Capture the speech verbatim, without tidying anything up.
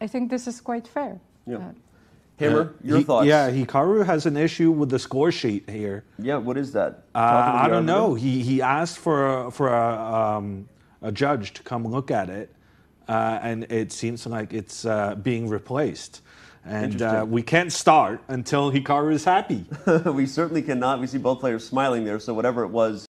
I think this is quite fair. Yeah. Uh, Hammer, yeah. your he, thoughts? Yeah, Hikaru has an issue with the score sheet here. Yeah, what is that? Uh, I don't know. He he asked for a, for a, um, a judge to come look at it, uh, and it seems like it's uh, being replaced. And uh, we can't start until Hikaru is happy. We certainly cannot. We see both players smiling there, so whatever it was.